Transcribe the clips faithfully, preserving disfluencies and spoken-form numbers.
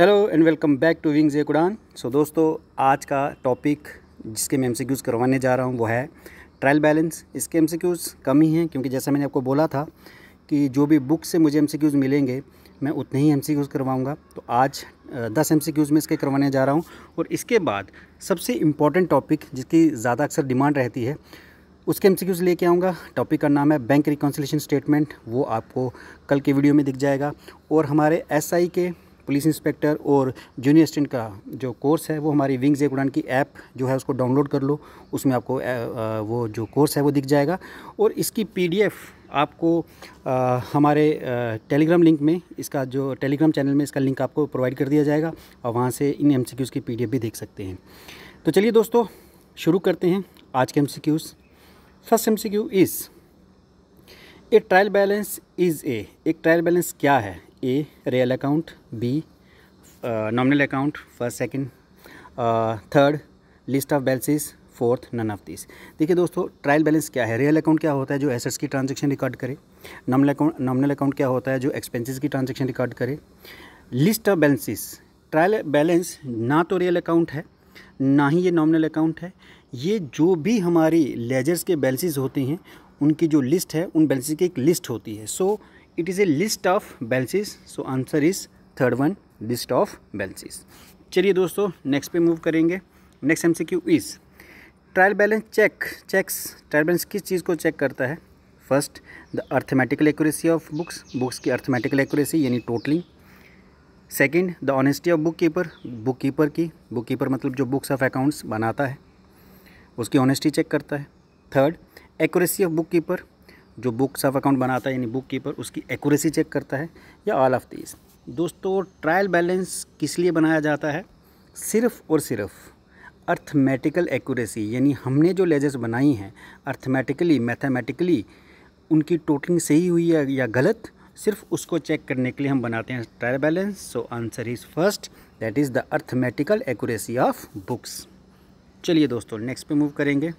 Hello and welcome back to wings एक उड़ान। सो दोस्तों, आज का टॉपिक जिसके मैं एमसीक्यूज़ करवाने जा रहा हूं वो है ट्रायल बैलेंस। इसके एमसीक्यूज़ कम ही हैं क्योंकि जैसा मैंने आपको बोला था कि जो भी बुक से मुझे एमसीक्यूज़ मिलेंगे मैं उतने ही एमसीक्यूज़ करवाऊंगा। तो आज दस एमसीक्यूज़ में इसके करवाने जा रहा हूँ। और इसके बाद सबसे इम्पॉर्टेंट टॉपिक जिसकी ज़्यादा अक्सर डिमांड रहती है उसके एमसीक्यूज़ लेके आऊँगा। टॉपिक का नाम है बैंक रिकॉन्सिलेशन स्टेटमेंट, वो आपको कल के वीडियो में दिख जाएगा। और हमारे एस आई के पुलिस इंस्पेक्टर और जूनियर असिस्टेंट का जो कोर्स है वो हमारी विंग्स एक उड़ान की ऐप जो है उसको डाउनलोड कर लो, उसमें आपको वो जो कोर्स है वो दिख जाएगा। और इसकी पीडीएफ आपको आ, हमारे टेलीग्राम लिंक में, इसका जो टेलीग्राम चैनल में इसका लिंक आपको प्रोवाइड कर दिया जाएगा और वहाँ से इन एमसीक्यूज़ की पीडीएफ भी देख सकते हैं। तो चलिए दोस्तों शुरू करते हैं आज के MCQs. First MCQ is A trial balance is ए। एक ट्रायल बैलेंस क्या है? A real account, B nominal account, first second, third list of balances, fourth none of this. देखिए दोस्तों, ट्रायल बैलेंस क्या है? रियल अकाउंट क्या होता है? जो एसेट्स की ट्रांजैक्शन रिकॉर्ड करे। नॉमिनल अकाउंट नॉमिनल अकाउंट क्या होता है? जो एक्सपेंसेस की ट्रांजैक्शन रिकॉर्ड करे। List of balances, trial balance ना तो रियल अकाउंट है ना ही ये नॉमिनल अकाउंट है, ये जो भी हमारी लेजर्स के बैलेंसेस होते हैं उनकी जो लिस्ट है, उन बैलेंसेस की एक लिस्ट होती है। So it is a list of balances. So answer is third one, list of balances. चलिए दोस्तों नेक्स्ट पे मूव करेंगे। Next MCQ is trial balance check. Checks, trial balance किस चीज़ को चेक करता है? First the arithmetical accuracy of books, books की अर्थमेटिकल एक्यूरेसी यानी totalling. Second the honesty of book keeper, book keeper की, बुक कीपर मतलब जो बुक्स ऑफ अकाउंट्स बनाता है उसकी ऑनेस्टी चेक करता है। Third accuracy of book keeper, जो बुक्स ऑफ अकाउंट बनाता है यानी बुक कीपर, उसकी एक्यूरेसी चेक करता है। या ऑल ऑफ दीज। दोस्तों ट्रायल बैलेंस किस लिए बनाया जाता है? सिर्फ और सिर्फ अर्थमेटिकल एक्यूरेसी, यानी हमने जो लेजर्स बनाई हैं अर्थमेटिकली मैथमेटिकली उनकी टोटलिंग सही हुई है या गलत, सिर्फ उसको चेक करने के लिए हम बनाते हैं trial balance. So answer is first, that is the arithmetical accuracy of books. चलिए दोस्तों नेक्स्ट पे मूव करेंगे।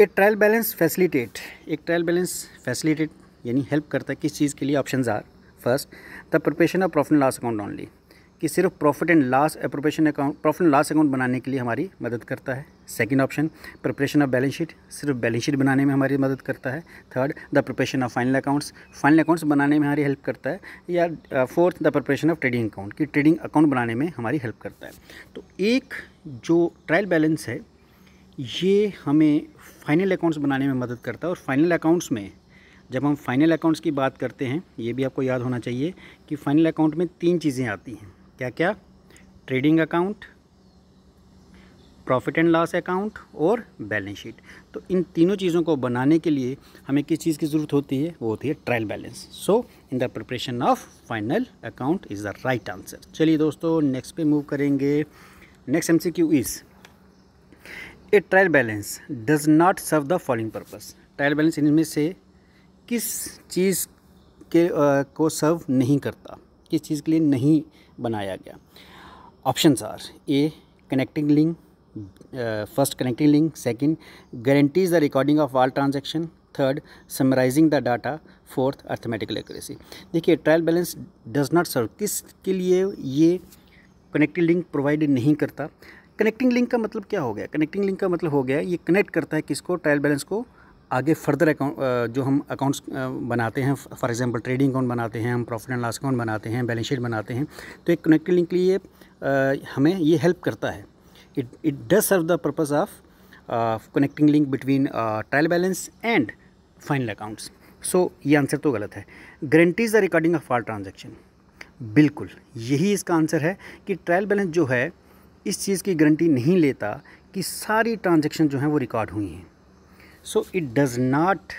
एक ट्रायल बैलेंस फैसिलिटेट। एक ट्रायल बैलेंस फैसिलिटेट यानी हेल्प करता है किस चीज़ के लिए? Options are first the preparation of profit and loss account only, कि सिर्फ profit and loss preparation account profit and loss account बनाने के लिए हमारी मदद करता है। Second option preparation of balance sheet, सिर्फ बैलेंस शीट बनाने में हमारी मदद करता है। Third the preparation of final accounts, final accounts बनाने में हमारी हेल्प करता है। या fourth the preparation of trading account, कि ट्रेडिंग अकाउंट बनाने में हमारी हेल्प करता है। तो एक जो ट्रायल बैलेंस है ये हमें फाइनल अकाउंट्स बनाने में मदद करता है। और फाइनल अकाउंट्स में, जब हम फाइनल अकाउंट्स की बात करते हैं, ये भी आपको याद होना चाहिए कि फाइनल अकाउंट में तीन चीज़ें आती हैं। क्या क्या? Trading account, profit and loss account और बैलेंस शीट। तो इन तीनों चीज़ों को बनाने के लिए हमें किस चीज़ की ज़रूरत होती है? वो होती है trial balance. So in the preparation of final account is the right answer. चलिए दोस्तों नेक्स्ट पे मूव करेंगे। Next MCQ is A trial balance does not serve the following purpose. Trial balance इनमें से किस चीज़ के आ, को सर्व नहीं करता, किस चीज़ के लिए नहीं बनाया गया? Options are A connecting link, first connecting link, second guarantees the recording of all transaction, third summarising the data, fourth arithmetical accuracy. देखिए trial balance does not serve, किस के लिए ये कनेक्टिंग लिंक प्रोवाइड नहीं करता? कनेक्टिंग लिंक का मतलब क्या हो गया? कनेक्टिंग लिंक का मतलब हो गया ये कनेक्ट करता है किसको? ट्रायल बैलेंस को आगे फर्दर अकाउंट, जो हम अकाउंट्स बनाते हैं, फॉर एग्जांपल ट्रेडिंग अकाउंट बनाते हैं हम, प्रॉफिट एंड लॉस अकाउंट बनाते हैं, बैलेंस शीट बनाते हैं, तो एक कनेक्टिंग लिंक के लिए हमें ये हेल्प करता है। It it does serve the purpose of connecting link between trial balance and final accounts. So ये आंसर तो गलत है। Guarantees the recording of all transaction, बिल्कुल यही इसका आंसर है कि ट्रायल बैलेंस जो है इस चीज़ की गारंटी नहीं लेता कि सारी ट्रांजैक्शन जो हैं वो रिकॉर्ड हुई हैं। So it does not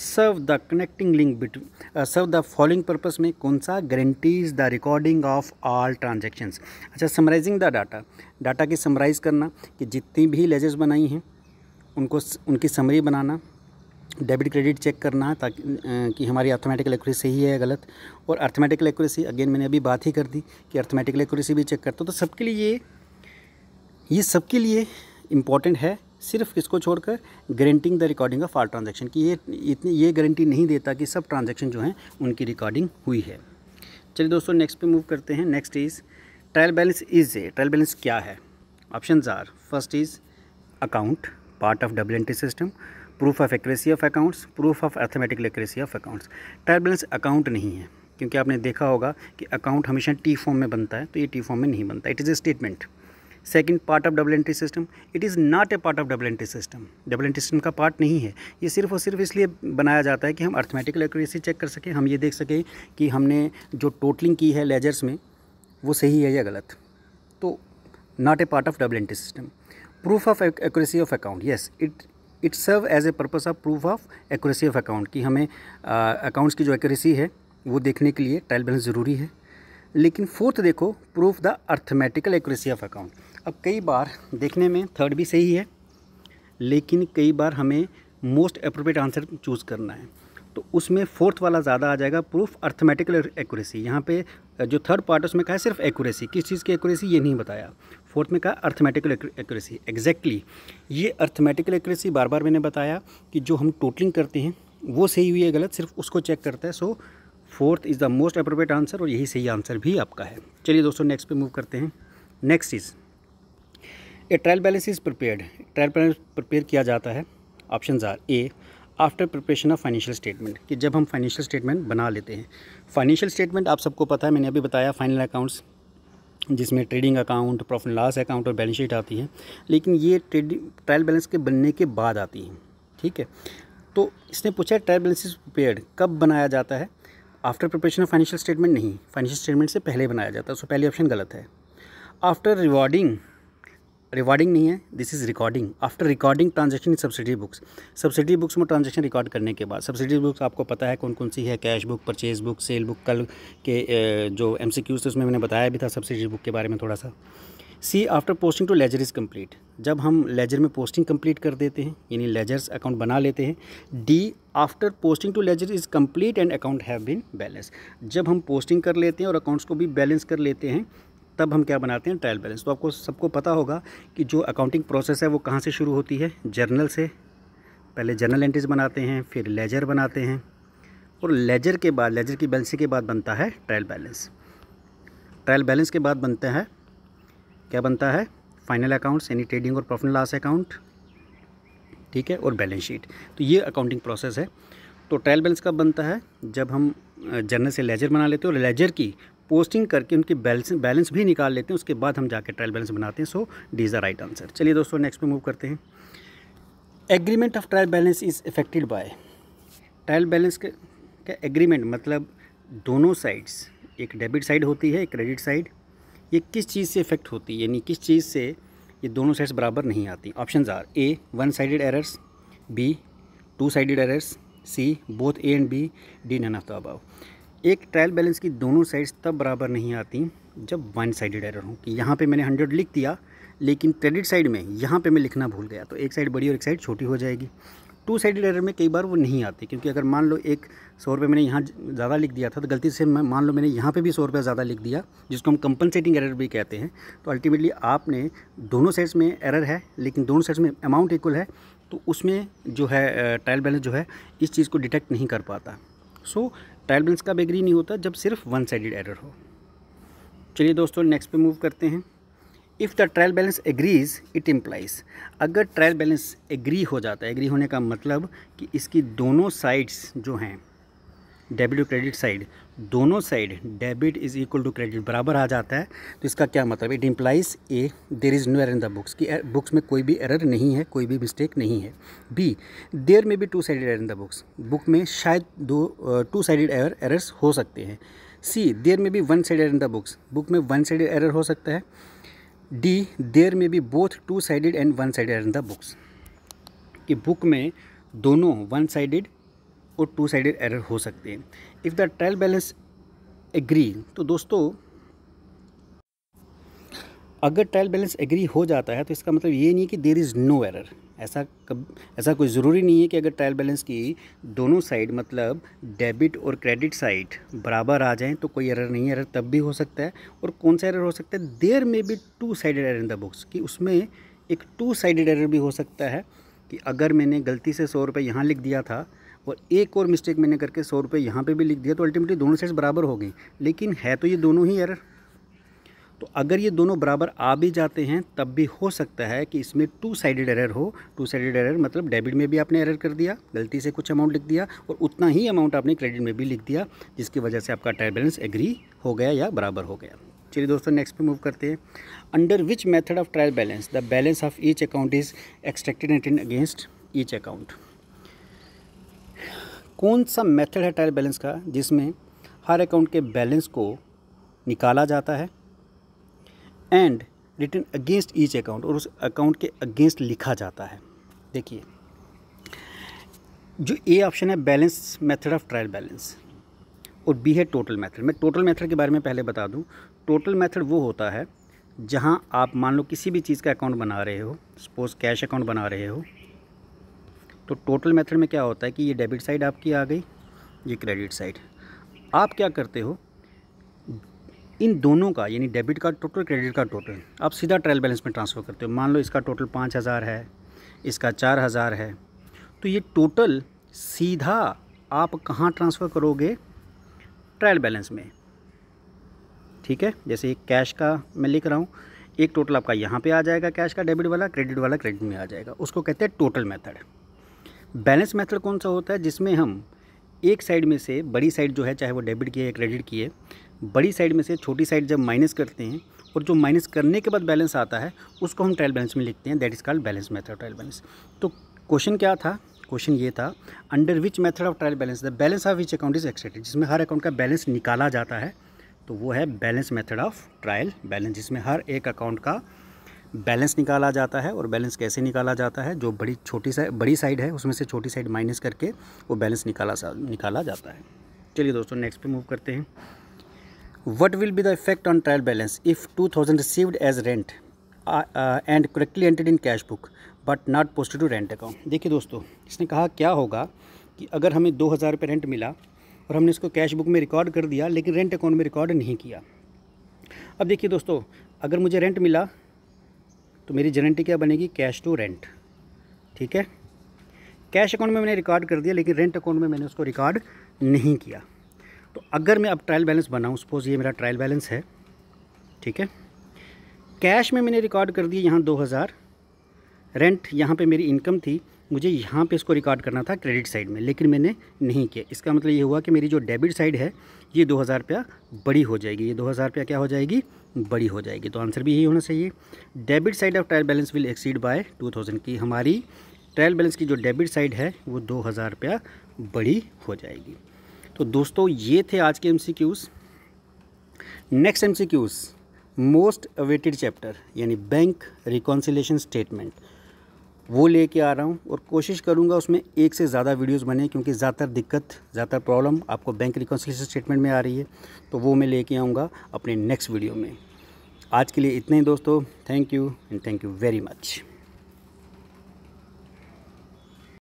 serve the connecting link between serve the following purpose में कौन सा? Guarantees the recording of all transactions. अच्छा, समराइजिंग द डाटा, डाटा की समराइज़ करना, कि जितनी भी लेजर्स बनाई हैं उनको उनकी समरी बनाना, डेबिट क्रेडिट चेक करना ताकि कि हमारी अर्थमेटिकल एक्यूरेसी सही है या गलत। और अर्थमेटिकल एक्यूरेसी अगेन मैंने अभी बात ही कर दी कि अर्थमेटिकल एक्यूरेसी भी चेक करता हूँ। तो सबके लिए ये सबके लिए इम्पॉर्टेंट है, सिर्फ किसको छोड़कर? Guaranteeing the recording of all transaction, कि ये इतनी ये गारंटी नहीं देता कि सब ट्रांजैक्शन जो हैं उनकी रिकॉर्डिंग हुई है। चलिए दोस्तों नेक्स्ट पे मूव करते हैं। Next is trial balance is A trial balance क्या है? Options are first is account part of double entry system, proof of accuracy of accounts, proof of arithmetical accuracy of accounts. Trial balance account नहीं है क्योंकि आपने देखा होगा कि account हमेशा टी फॉर्म में बनता है, तो ये टी फॉर्म में नहीं बनता, it is a statement. Second part of double entry system, it is not a part of double entry system, double entry system का पार्ट नहीं है। ये सिर्फ और सिर्फ इसलिए बनाया जाता है कि हम अर्थमेटिकल एक्यूरेसी चेक कर सकें, हम ये देख सकें कि हमने जो टोटलिंग की है लेजर्स में वो सही है या गलत, तो not a part of double entry system. Proof of accuracy of account, yes it it serve as a purpose of proof of accuracy of account, कि हमें अकाउंट्स uh, की जो एक्यूरेसी है वो देखने के लिए ट्रायल बैलेंस ज़रूरी है। लेकिन फोर्थ देखो proof the arithmetical accuracy of account. अब कई बार देखने में थर्ड भी सही है लेकिन कई बार हमें मोस्ट अप्रोप्रिएट आंसर चूज़ करना है, तो उसमें फोर्थ वाला ज़्यादा आ जाएगा, प्रूफ अर्थमेटिकल एक्यूरेसी। यहाँ पे जो थर्ड पार्ट उसमें कहा है सिर्फ एक्यूरेसी, किस चीज़ की एक्यूरेसी ये नहीं बताया, फोर्थ में कहा अर्थमेटिकल एक्यूरेसी। एग्जैक्टली ये अर्थमेटिकल एक्यूरेसी बार बार मैंने बताया कि जो हम टोटलिंग करते हैं वो सही हुई है गलत सिर्फ उसको चेक करता है, so fourth is the most appropriate answer और यही सही आंसर भी आपका है। चलिए दोस्तों नेक्स्ट पे मूव करते हैं। Next is A trial balance is prepared, trial balance prepare किया जाता है। Options are a after preparation of financial statement, कि जब हम फाइनेंशियल स्टेटमेंट बना लेते हैं। फाइनेंशियल स्टेटमेंट आप सबको पता है, मैंने अभी बताया फाइनल अकाउंट्स जिसमें trading account, profit and loss account और बैलेंस शीट आती है, लेकिन ये ट्रेडिंग ट्रायल बैलेंस के बनने के बाद आती है, ठीक है। तो इसने पूछा ट्रायल बैलेंस इज़ प्रिपेयर्ड कब बनाया जाता है? After preparation of financial statement नहीं, फाइनेंशियल स्टेटमेंट से पहले बनाया जाता है, सो पहले ऑप्शन गलत है। आफ्टर रिवॉर्डिंग, रिवॉर्डिंग नहीं है, this is recording. After recording transaction in subsidy books, subsidy books में ट्रांजेक्शन रिकॉर्ड करने के बाद। सब्सिडी बुक्स आपको पता है कौन कौन सी है, cash book, purchase book, sale book. कल के जो एम सी क्यूज़ थे उसमें मैंने बताया भी था सब्सिडी बुक के बारे में थोड़ा सा। C after posting to ledger is complete, जब हम लेजर में पोस्टिंग कंप्लीट कर देते हैं यानी लेजर्स अकाउंट बना लेते हैं। D after posting to ledger is complete and account have been balance, जब हम पोस्टिंग कर लेते हैं और अकाउंट्स को भी बैलेंस कर लेते हैं तब हम क्या बनाते हैं? Trial balance. तो आपको सबको पता होगा कि जो अकाउंटिंग प्रोसेस है वो कहाँ से शुरू होती है? जर्नल से। पहले जर्नल एंट्रीज बनाते हैं, फिर लेजर बनाते हैं और लेजर के बाद, लेजर की बैलेंसिंग के बाद बनता है ट्रायल बैलेंस। ट्रायल बैलेंस के बाद बनते हैं क्या बनता है? फाइनल अकाउंट्स यानी ट्रेडिंग और प्रॉफिट एंड लॉस अकाउंट, ठीक है, और बैलेंस शीट। तो ये अकाउंटिंग प्रोसेस है। तो ट्रायल बैलेंस कब बनता है? जब हम जर्नल से लेजर बना लेते हैं और लेजर की पोस्टिंग करके उनकी बैलेंस बैलेंस भी निकाल लेते हैं, उसके बाद हम जाके ट्रायल बैलेंस बनाते हैं। So D is the right answer. चलिए दोस्तों नेक्स्ट पे मूव करते हैं। Agreement of trial balance is affected by, trial balance का एग्रीमेंट मतलब दोनों साइड्स, एक डेबिट साइड होती है एक क्रेडिट साइड, ये किस चीज़ से इफेक्ट होती है यानी किस चीज़ से ये दोनों साइड्स बराबर नहीं आती। Options are A one sided errors, B two sided errors, C both A and B, D none of the above. एक ट्रायल बैलेंस की दोनों साइड्स तब बराबर नहीं आती जब वन साइडेड एरर हो, कि यहाँ पे मैंने हंड्रेड लिख दिया लेकिन क्रेडिट साइड में यहाँ पे मैं लिखना भूल गया, तो एक साइड बड़ी और एक साइड छोटी हो जाएगी। टू साइडेड एरर में कई बार वो नहीं आती क्योंकि अगर मान लो एक सौ रुपये मैंने यहाँ ज़्यादा लिख दिया था तो गलती से मान लो मैंने यहाँ पे भी सौ रुपये ज़्यादा लिख दिया, जिसको हम कंपनसेटिंग एरर भी कहते हैं। तो अल्टीमेटली आपने दोनों साइड्स में एरर है लेकिन दोनों साइड्स में अमाउंट इक्वल है, तो उसमें जो है ट्रायल बैलेंस जो है इस चीज़ को डिटेक्ट नहीं कर पाता। सो ट्रायल बैलेंस का एग्री नहीं होता जब सिर्फ वन साइडेड एरर हो। चलिए दोस्तों नेक्स्ट पे मूव करते हैं। If the trial balance agrees it implies, अगर ट्रायल बैलेंस एग्री हो जाता है, एग्री होने का मतलब कि इसकी दोनों साइड्स जो हैं डेबिट और क्रेडिट साइड, दोनों side debit is equal to credit बराबर आ जाता है, तो इसका क्या मतलब? It implies A there is no error in the books, कि बुक्स में कोई भी एरर नहीं है, कोई भी मिस्टेक नहीं है। बी देर में भी two sided error in the books, book में शायद दो टू साइडेड एरर एरर्स हो सकते हैं। सी देर में भी one sided error in the books, book में वन साइडेड एरर हो सकता है। डी देर में भी both two sided and one sided error in the books, कि बुक में दोनों वन साइडेड और टू साइडेड एरर हो सकते हैं। If the trial balance agree, तो दोस्तों अगर ट्रायल बैलेंस एग्री हो जाता है तो इसका मतलब ये नहीं कि देयर इज़ नो एरर, ऐसा कब ऐसा कोई ज़रूरी नहीं है कि अगर ट्रायल बैलेंस की दोनों साइड मतलब डेबिट और क्रेडिट साइड बराबर आ जाएं तो कोई एरर नहीं है, एरर तब भी हो सकता है। और कौन सा एरर हो सकता है? देयर में भी two sided error in the books, कि उसमें एक टू साइडेड एरर भी हो सकता है कि अगर मैंने गलती से सौ रुपये यहाँ लिख दिया था और एक और मिस्टेक मैंने करके सौ रुपये यहाँ पर भी लिख दिया, तो अल्टीमेटली दोनों सेट्स बराबर हो गई। लेकिन है तो ये दोनों ही एरर। तो अगर ये दोनों बराबर आ भी जाते हैं तब भी हो सकता है कि इसमें टू साइडेड एरर हो। टू साइडेड एरर मतलब डेबिट में भी आपने एरर कर दिया, गलती से कुछ अमाउंट लिख दिया, और उतना ही अमाउंट आपने क्रेडिट में भी लिख दिया, जिसकी वजह से आपका ट्रायल बैलेंस एग्री हो गया या बराबर हो गया। चलिए दोस्तों नेक्स्ट पे मूव करते हैं। Under which method of trial balance the balance of each account is extracted and against each account. कौन सा मेथड है ट्रायल बैलेंस का जिसमें हर अकाउंट के बैलेंस को निकाला जाता है and return against each account, और उस अकाउंट के अगेंस्ट लिखा जाता है। देखिए जो ए ऑप्शन है balance method of trial balance, और बी है टोटल मेथड। मैं टोटल मेथड के बारे में पहले बता दूं। टोटल मेथड वो होता है जहां आप मान लो किसी भी चीज़ का अकाउंट बना रहे हो, सपोज कैश अकाउंट बना रहे हो, तो टोटल मेथड में क्या होता है कि ये डेबिट साइड आपकी आ गई, ये क्रेडिट साइड। आप क्या करते हो, इन दोनों का यानी डेबिट का टोटल क्रेडिट का टोटल आप सीधा ट्रायल बैलेंस में ट्रांसफ़र करते हो। मान लो इसका टोटल पाँच हज़ार है, इसका चार हज़ार है, तो ये टोटल सीधा आप कहाँ ट्रांसफ़र करोगे, ट्रायल बैलेंस में। ठीक है, जैसे एक कैश का मैं लिख रहा हूँ, एक टोटल आपका यहाँ पे आ जाएगा, कैश का डेबिट वाला, क्रेडिट वाला क्रेडिट में आ जाएगा, उसको कहते हैं टोटल मेथड। बैलेंस मेथड कौन सा होता है जिसमें हम एक साइड में से बड़ी साइड जो है, चाहे वो डेबिट की है या क्रेडिट की है, बड़ी साइड में से छोटी साइड जब माइनस करते हैं, और जो माइनस करने के बाद बैलेंस आता है उसको हम ट्रायल बैलेंस में लिखते हैं, that is called balance method trial balance. तो क्वेश्चन क्या था, क्वेश्चन ये था under which method of trial balance the balance of which account is extracted, जिसमें हर अकाउंट का बैलेंस निकाला जाता है, तो वो है balance method of trial balance, जिसमें हर एक अकाउंट का बैलेंस निकाला जाता है। और बैलेंस कैसे निकाला जाता है, जो बड़ी छोटी साइड बड़ी साइड है उसमें से छोटी साइड माइनस करके वो बैलेंस निकाला निकाला जाता है। चलिए दोस्तों नेक्स्ट पे मूव करते हैं। What will be the effect on trial balance if two thousand received as rent and correctly entered in cash book but not posted to rent account. देखिए दोस्तों इसने कहा क्या होगा कि अगर हमें दो हज़ार रुपये रेंट मिला और हमने इसको कैश बुक में रिकॉर्ड कर दिया लेकिन रेंट अकाउंट में रिकॉर्ड नहीं किया। अब देखिए दोस्तों, अगर मुझे रेंट मिला तो मेरी गारंटी क्या बनेगी, कैश टू रेंट। ठीक है, कैश अकाउंट में मैंने रिकॉर्ड कर दिया लेकिन रेंट अकाउंट में मैंने उसको रिकॉर्ड नहीं किया। तो अगर मैं अब ट्रायल बैलेंस बनाऊं, सपोज ये मेरा ट्रायल बैलेंस है, ठीक है, कैश में मैंने रिकॉर्ड कर दिया यहाँ दो हज़ार, रेंट यहाँ पे मेरी इनकम थी, मुझे यहाँ पे इसको रिकॉर्ड करना था क्रेडिट साइड में, लेकिन मैंने नहीं किया। इसका मतलब ये हुआ कि मेरी जो डेबिट साइड है ये दो हज़ार रुपया बड़ी हो जाएगी, ये दो हज़ार रुपया क्या हो जाएगी, बड़ी हो जाएगी। तो आंसर भी यही होना चाहिए, debit side of trial balance will exceed by two thousand, की हमारी ट्रायल बैलेंस की जो डेबिट साइड है वो दो हज़ार रुपया बड़ी हो जाएगी। तो दोस्तों ये थे आज के M C Qs. Next M C Qs most awaited chapter यानी बैंक रिकॉन्सिलेशन स्टेटमेंट, वो लेके आ रहा हूँ, और कोशिश करूँगा उसमें एक से ज़्यादा वीडियोस बने, क्योंकि ज़्यादातर दिक्कत ज़्यादातर प्रॉब्लम आपको बैंक रिकॉन्सिलेशन स्टेटमेंट में आ रही है, तो वो मैं लेके आऊँगा अपने नेक्स्ट वीडियो में। आज के लिए इतने ही दोस्तों, thank you and thank you very much.